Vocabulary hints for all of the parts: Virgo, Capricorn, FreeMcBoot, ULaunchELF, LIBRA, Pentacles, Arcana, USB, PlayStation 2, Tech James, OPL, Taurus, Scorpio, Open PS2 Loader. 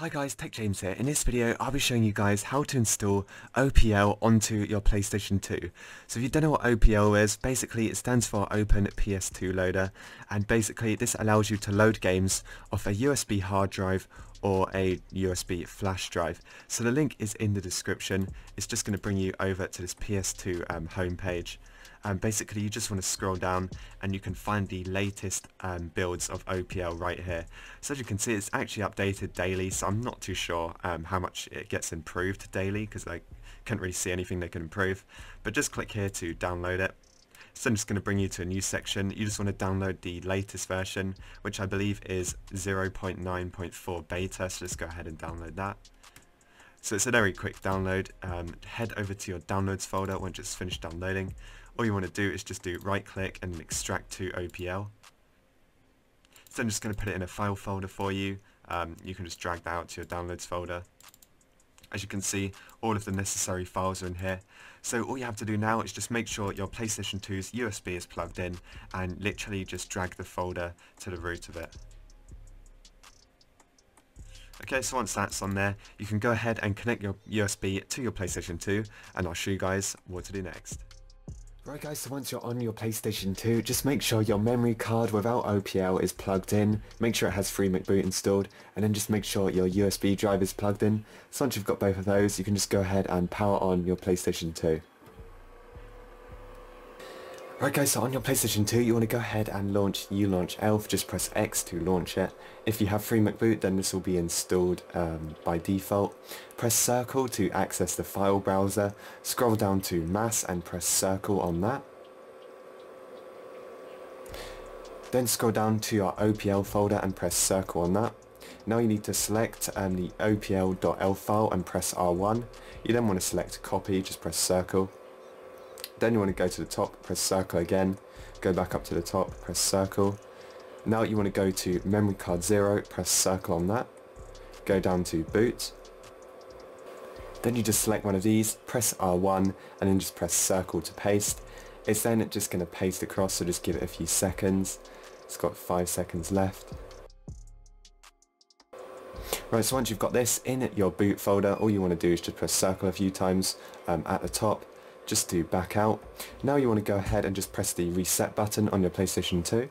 Hi guys, Tech James here. In this video I'll be showing you guys how to install OPL onto your PlayStation 2. So if you don't know what OPL is, basically it stands for Open PS2 Loader, and basically this allows you to load games off a USB hard drive or a USB flash drive. So the link is in the description. It's just going to bring you over to this PS2 homepage. Basically you just want to scroll down and you can find the latest builds of OPL right here. So as you can see, it's actually updated daily, so I'm not too sure how much it gets improved daily because I can't really see anything they can improve, but just click here to download it. So I'm just going to bring you to a new section. You just want to download the latest version, which I believe is 0.9.4 beta, so just go ahead and download that. So it's a very quick download. Head over to your downloads folder once it's finished downloading. All you want to do is just do right click and extract to OPL. So I'm just going to put it in a file folder for you. You can just drag that out to your downloads folder. As you can see, all of the necessary files are in here. So all you have to do now is just make sure your PlayStation 2's USB is plugged in and literally just drag the folder to the root of it. Okay, so once that's on there, you can go ahead and connect your USB to your PlayStation 2, and I'll show you guys what to do next. Right guys, so once you're on your PlayStation 2, just make sure your memory card without OPL is plugged in, make sure it has FreeMcBoot installed, and then just make sure your USB drive is plugged in. So once you've got both of those, you can just go ahead and power on your PlayStation 2. Right guys, so on your PlayStation 2 you want to go ahead and launch ULaunchELF, just press X to launch it. If you have FreeMcBoot then this will be installed by default. Press circle to access the file browser, scroll down to mass and press circle on that. Then scroll down to your OPL folder and press circle on that. Now you need to select the OPL.elf file and press R1. You then want to select copy, just press circle. Then you want to go to the top, press circle again, go back up to the top, press circle. Now you want to go to memory card 0, press circle on that, go down to boot. Then you just select one of these, press R1 and then just press circle to paste. It's then just going to paste across, so just give it a few seconds. It's got 5 seconds left. Right, so once you've got this in your boot folder, all you want to do is just press circle a few times at the top. Just do back out. Now you want to go ahead and just press the reset button on your PlayStation 2.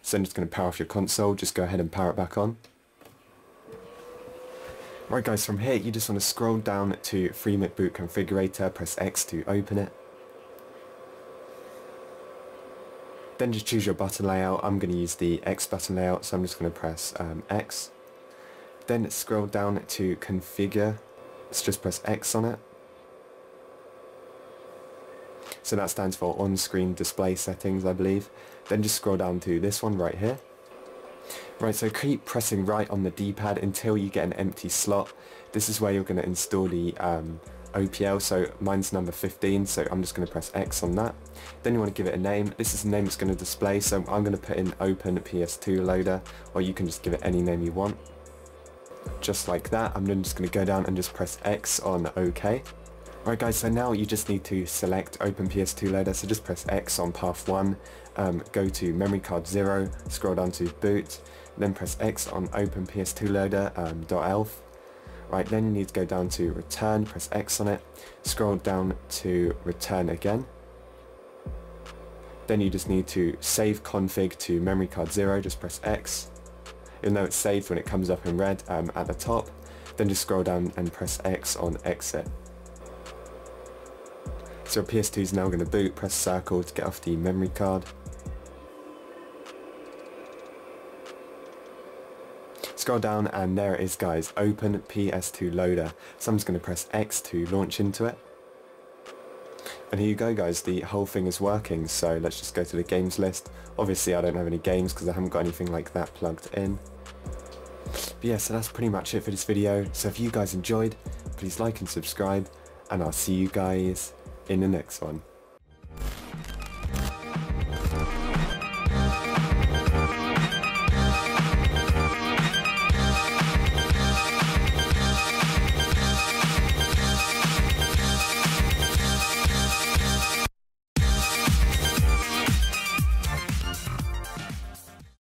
So I'm just going to power off your console, just go ahead and power it back on. Right guys, from here you just want to scroll down to FreeMcBoot Configurator, press X to open it. Then just choose your button layout. I'm going to use the X button layout, so I'm just going to press X. Then scroll down to Configure. Let's just press X on it. So that stands for on-screen display settings, I believe. Then just scroll down to this one right here. Right, so keep pressing right on the D-pad until you get an empty slot. This is where you're going to install the OPL, so mine's number 15, so I'm just going to press X on that. Then you want to give it a name. This is the name it's going to display, so I'm going to put in Open PS2 Loader, or you can just give it any name you want. Just like that. I'm then just going to go down and just press X on OK. Right guys, so now you just need to select Open PS2 Loader, so just press X on path 1, go to memory card 0, scroll down to boot, then press X on Open PS2 Loader .elf. Right, then you need to go down to return, press X on it, scroll down to return again. Then you just need to save config to memory card 0, just press X. You'll know it's saved when it comes up in red at the top. Then just scroll down and press X on exit. So your PS2 is now going to boot. Press circle to get off the memory card. Scroll down and there it is guys, Open PS2 Loader. So I'm just going to press X to launch into it. And here you go guys, the whole thing is working, so let's just go to the games list. Obviously I don't have any games because I haven't got anything like that plugged in. But yeah, so that's pretty much it for this video. So if you guys enjoyed, please like and subscribe, and I'll see you guys in the next one.